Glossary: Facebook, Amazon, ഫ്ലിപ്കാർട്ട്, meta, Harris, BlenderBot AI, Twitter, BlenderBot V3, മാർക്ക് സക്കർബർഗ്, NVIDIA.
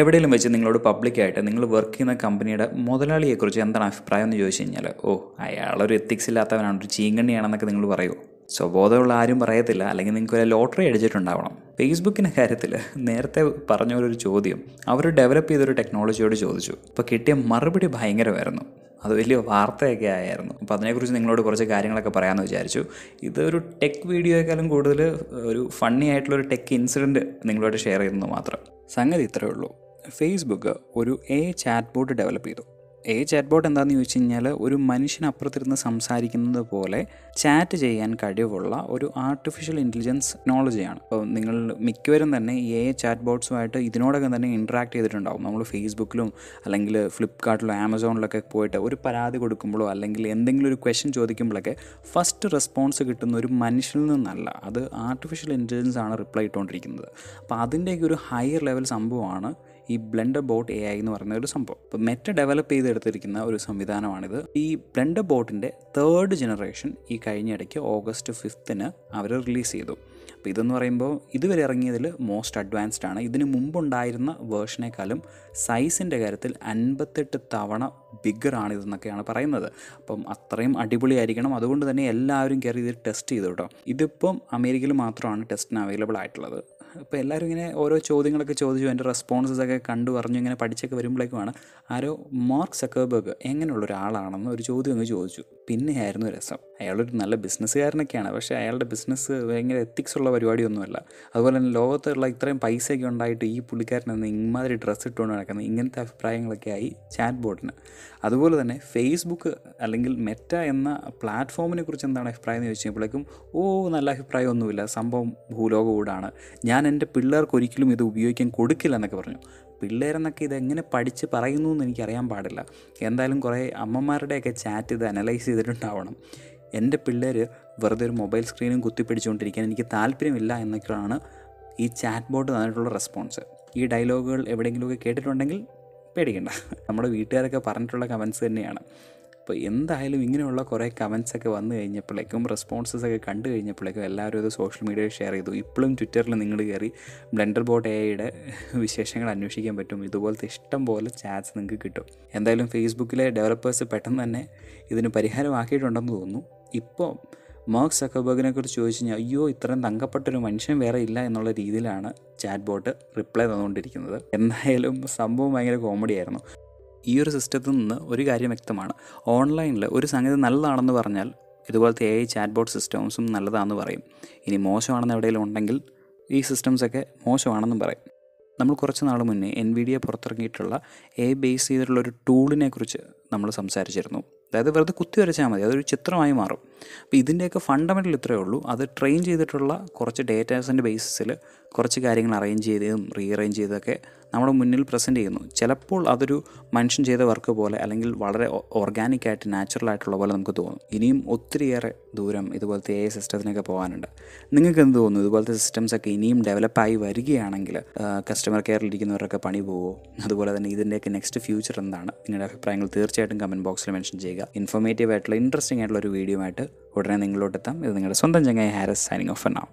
എവിടെയെങ്കിലും വെച്ച് നിങ്ങളോട് പബ്ലിക്കായിട്ട് നിങ്ങൾ വർക്ക് ചെയ്യുന്ന കമ്പനിയുടെ മുതലാളിയെക്കുറിച്ച് എന്താണ് അഭിപ്രായം എന്ന് ചോദിച്ചു കഴിഞ്ഞാൽ ഓ അയാളൊരു എത്തിക്സ് ഇല്ലാത്തവനാണ്, ഒരു ചീങ്കണ്ണിയാണെന്നൊക്കെ നിങ്ങൾ പറയുമോ? സ്വബോധമുള്ള ആരും പറയത്തില്ല. അല്ലെങ്കിൽ നിങ്ങൾക്ക് ഒരു ലോട്ടറി അടിച്ചിട്ടുണ്ടാവണം. ഫേസ്ബുക്കിൻ്റെ കാര്യത്തിൽ നേരത്തെ പറഞ്ഞ പോലൊരു ചോദ്യം അവർ ഡെവലപ്പ് ചെയ്തൊരു ടെക്നോളജിയോട് ചോദിച്ചു. അപ്പോൾ കിട്ടിയ മറുപടി ഭയങ്കരമായിരുന്നു, അത് വലിയ വാർത്തയൊക്കെ ആയിരുന്നു. അപ്പോൾ അതിനെക്കുറിച്ച് നിങ്ങളോട് കുറച്ച് കാര്യങ്ങളൊക്കെ പറയാമെന്ന് വിചാരിച്ചു. ഇതൊരു ടെക് വീഡിയോയെക്കാളും കൂടുതൽ ഒരു ഫണ്ണി ആയിട്ടുള്ളൊരു ടെക് ഇൻസിഡൻറ്റ് നിങ്ങളോട് ഷെയർ ചെയ്യുന്നത് മാത്രം. സംഗതി ഇത്രയേ ഉള്ളൂ. ഫേസ്ബുക്ക് ഒരു ചാറ്റ് ബോട്ട് ഡെവലപ്പ് ചെയ്തു. ചാറ്റ് ബോട്ട് എന്താണെന്ന് ചോദിച്ചു കഴിഞ്ഞാൽ ഒരു മനുഷ്യനപ്പുറത്തിരുന്ന് സംസാരിക്കുന്നത് പോലെ ചാറ്റ് ചെയ്യാൻ കഴിവുള്ള ഒരു ആർട്ടിഫിഷ്യൽ ഇൻ്റലിജൻസ് ടെക്നോളജിയാണ്. അപ്പോൾ നിങ്ങൾ മിക്കവരും തന്നെ ഈ ചാറ്റ് ബോട്ട്സുമായിട്ട് ഇതിനോടൊക്കെ തന്നെ ഇൻട്രാക്ട് ചെയ്തിട്ടുണ്ടാകും. നമ്മൾ ഫേസ്ബുക്കിലും അല്ലെങ്കിൽ ഫ്ലിപ്കാർട്ടിലോ ആമസോണിലൊക്കെ പോയിട്ട് ഒരു പരാതി കൊടുക്കുമ്പോഴോ അല്ലെങ്കിൽ എന്തെങ്കിലും ഒരു ക്വസ്റ്റ്യൻ ചോദിക്കുമ്പോഴൊക്കെ ഫസ്റ്റ് റെസ്പോൺസ് കിട്ടുന്ന ഒരു മനുഷ്യനിൽ നിന്നല്ല, അത് ആർട്ടിഫിഷ്യൽ ഇൻ്റലിജൻസ് ആണ് റിപ്ലൈ ഇട്ടുകൊണ്ടിരിക്കുന്നത്. അപ്പോൾ അതിൻ്റെയൊക്കെ ഒരു ഹയർ ലെവൽ സംഭവമാണ് ഈ BlenderBot AI എന്ന് പറയുന്ന ഒരു സംഭവം. ഇപ്പോൾ മെറ്റ ഡെവലപ്പ് ചെയ്തെടുത്തിരിക്കുന്ന ഒരു സംവിധാനമാണിത്. ഈ BlenderBotൻ്റെ 3rd ജനറേഷൻ ഈ കഴിഞ്ഞിടയ്ക്ക് August 5th അവർ റിലീസ് ചെയ്തു. അപ്പോൾ ഇതെന്ന് പറയുമ്പോൾ ഇതുവരെ ഇറങ്ങിയതിൽ മോസ്റ്റ് അഡ്വാൻസ്ഡ് ആണ്. ഇതിന് മുമ്പുണ്ടായിരുന്ന വേർഷനേക്കാളും സൈസിൻ്റെ കാര്യത്തിൽ 58 തവണ ബിഗ്ഗറാണിതെന്നൊക്കെയാണ് പറയുന്നത്. അപ്പം അത്രയും അടിപൊളിയായിരിക്കണം. അതുകൊണ്ട് തന്നെ എല്ലാവരും കയറി ഇത് ടെസ്റ്റ് ചെയ്തു കേട്ടോ. ഇതിപ്പം അമേരിക്കയിൽ മാത്രമാണ് ടെസ്റ്റിന് അവൈലബിൾ ആയിട്ടുള്ളത്. അപ്പോൾ എല്ലാവരും ഇങ്ങനെ ഓരോ ചോദ്യങ്ങളൊക്കെ ചോദിച്ചു അതിൻ്റെ റെസ്പോൺസസൊക്കെ കണ്ടു പറഞ്ഞു ഇങ്ങനെ പഠിച്ചൊക്കെ വരുമ്പോഴേക്കുമാണ് ആരോ മാർക്ക് സക്കർബർഗ് എങ്ങനെയുള്ള ഒരാളാണെന്ന് ഒരു ചോദ്യം അങ്ങ് ചോദിച്ചു. പിന്നെയായിരുന്നു രസം. അയാളൊരു നല്ല ബിസിനസ്സുകാരനൊക്കെയാണ്, പക്ഷേ അയാളുടെ ബിസിനസ് ഭയങ്കര എത്തിക്സ് ഉള്ള പരിപാടിയൊന്നുമല്ല. അതുപോലെ തന്നെ ലോകത്തുള്ള ഇത്രയും പൈസയൊക്കെ ഉണ്ടായിട്ട് ഈ പുള്ളിക്കാരനെന്ന് ഇമാതിരി ഡ്രസ്സ് ഇട്ടുകൊണ്ട് നടക്കുന്നത്, ഇങ്ങനത്തെ അഭിപ്രായങ്ങളൊക്കെ ആയി ചാറ്റ് ബോട്ടിന്. അതുപോലെ തന്നെ ഫേസ്ബുക്ക് അല്ലെങ്കിൽ മെറ്റ എന്ന പ്ലാറ്റ്ഫോമിനെ കുറിച്ച് എന്താണ് അഭിപ്രായം എന്ന് ചോദിച്ചപ്പോഴേക്കും നല്ല അഭിപ്രായമൊന്നുമില്ല, സംഭവം ഭൂലോക ഊടാണ്, ഞാൻ എൻ്റെ പിള്ളേർക്ക് ഒരിക്കലും ഇത് ഉപയോഗിക്കാൻ കൊടുക്കില്ല എന്നൊക്കെ പറഞ്ഞു. പിള്ളേരെന്നൊക്കെ ഇതെങ്ങനെ പഠിച്ച് പറയുന്നു എന്ന് എനിക്കറിയാൻ പാടില്ല. എന്തായാലും കുറേ അമ്മമാരുടെയൊക്കെ ചാറ്റ് ഇത് അനലൈസ് ചെയ്തിട്ടുണ്ടാവണം. എൻ്റെ പിള്ളേർ വെറുതെ ഒരു മൊബൈൽ സ്ക്രീനും കുത്തിപ്പിടിച്ചുകൊണ്ടിരിക്കാൻ എനിക്ക് താല്പര്യമില്ല എന്നൊക്കെയാണ് ഈ ചാറ്റ് ബോട്ട് തന്നിട്ടുള്ള റെസ്പോൺസ്. ഈ ഡയലോഗുകൾ എവിടെയെങ്കിലുമൊക്കെ കേട്ടിട്ടുണ്ടെങ്കിൽ പേടിക്കണ്ട, നമ്മുടെ വീട്ടുകാരൊക്കെ പറഞ്ഞിട്ടുള്ള കമൻസ് തന്നെയാണ്. അപ്പോൾ എന്തായാലും ഇങ്ങനെയുള്ള കുറേ കമൻസൊക്കെ വന്നു കഴിഞ്ഞപ്പോഴേക്കും റെസ്പോൺസസൊക്കെ കണ്ടു കഴിഞ്ഞപ്പോഴേക്കും എല്ലാവരും ഇത് സോഷ്യൽ മീഡിയയിൽ ഷെയർ ചെയ്തു. ഇപ്പോഴും ട്വിറ്ററിൽ നിങ്ങൾ കയറി BlenderBot AIയുടെ വിശേഷങ്ങൾ അന്വേഷിക്കാൻ പറ്റും. ഇതുപോലത്തെ ഇഷ്ടം പോലെ ചാറ്റ്സ് നിങ്ങൾക്ക് കിട്ടും. എന്തായാലും ഫേസ്ബുക്കിലെ ഡെവലപ്പേഴ്സ് പെട്ടെന്ന് തന്നെ ഇതിന് പരിഹാരമാക്കിയിട്ടുണ്ടെന്ന് തോന്നുന്നു. ഇപ്പോൾ മാർക്ക് സക്കർബർഗിനെ കുറിച്ച് ചോദിച്ചു കഴിഞ്ഞാൽ അയ്യോ ഇത്രയും തങ്കപ്പെട്ടൊരു മനുഷ്യൻ വേറെ ഇല്ല എന്നുള്ള രീതിയിലാണ് ചാറ്റ് ബോട്ട് റിപ്ലൈ തന്നുകൊണ്ടിരിക്കുന്നത്. എന്തായാലും സംഭവം ഭയങ്കര കോമഡിയായിരുന്നു. ഈ ഒരു സിസ്റ്റത്തിൽ നിന്ന് ഒരു കാര്യം വ്യക്തമാണ്, ഓൺലൈനിൽ ഒരു സംഗതി നല്ലതാണെന്ന് പറഞ്ഞാൽ ഇതുപോലത്തെ AI ചാറ്റ് ബോട്ട് സിസ്റ്റംസും നല്ലതാണെന്ന് പറയും. ഇനി മോശമാണെന്ന് എവിടെയെങ്കിലും ഉണ്ടെങ്കിൽ ഈ സിസ്റ്റംസൊക്കെ മോശമാണെന്നും പറയും. നമ്മൾ കുറച്ച് നാൾ മുന്നേ NVIDIA പുറത്തിറങ്ങിയിട്ടുള്ള AI ബേസ് ചെയ്തിട്ടുള്ളൊരു ടൂളിനെ കുറിച്ച് നമ്മൾ സംസാരിച്ചിരുന്നു. അതായത് വെറുതെ കുത്തി വരച്ചാൽ മതി, അതൊരു ചിത്രമായി മാറും. അപ്പോൾ ഇതിൻ്റെയൊക്കെ ഫണ്ടമെൻ്റൽ ഇത്രയേ ഉള്ളൂ. അത് ട്രെയിൻ ചെയ്തിട്ടുള്ള കുറച്ച് ഡേറ്റാസിൻ്റെ ബേസിസിൽ കുറച്ച് കാര്യങ്ങൾ അറേഞ്ച് ചെയ്തതും റീഅറേഞ്ച് ചെയ്തതൊക്കെ നമ്മുടെ മുന്നിൽ പ്രസൻറ്റ് ചെയ്യുന്നു. ചിലപ്പോൾ അതൊരു മനുഷ്യൻ ചെയ്ത വർക്ക് പോലെ അല്ലെങ്കിൽ വളരെ ഓർഗാനിക്കായിട്ട് നാച്ചുറലായിട്ടുള്ള പോലെ നമുക്ക് തോന്നും. ഇനിയും ഒത്തിരിയേറെ ദൂരം ഇതുപോലത്തെ AI സിസ്റ്റത്തിനൊക്കെ പോകാനുണ്ട്. നിങ്ങൾക്ക് എന്ത് തോന്നുന്നു? ഇതുപോലത്തെ സിസ്റ്റംസൊക്കെ ഇനിയും ഡെവലപ്പായി വരികയാണെങ്കിൽ കസ്റ്റമർ കെയറിലിരിക്കുന്നവരൊക്കെ പണി പോവോ? അതുപോലെ തന്നെ ഇതിൻ്റെയൊക്കെ നെക്സ്റ്റ് ഫ്യൂച്ചർ എന്താണ്? നിങ്ങളുടെ അഭിപ്രായങ്ങൾ തീർച്ചയായിട്ടും കമൻറ്റ് ബോക്സിൽ മെൻഷൻ ചെയ്യുക. ഇൻഫോർമേറ്റീവ് ആയിട്ടുള്ള ഇൻട്രസ്റ്റിംഗ് ആയിട്ടുള്ള ഒരു വീഡിയോ ആയിട്ട് ഉടനെ നിങ്ങളോടെത്താം. ഇത് നിങ്ങളുടെ സ്വന്തം ചങ്ങായി Haris signing off for now.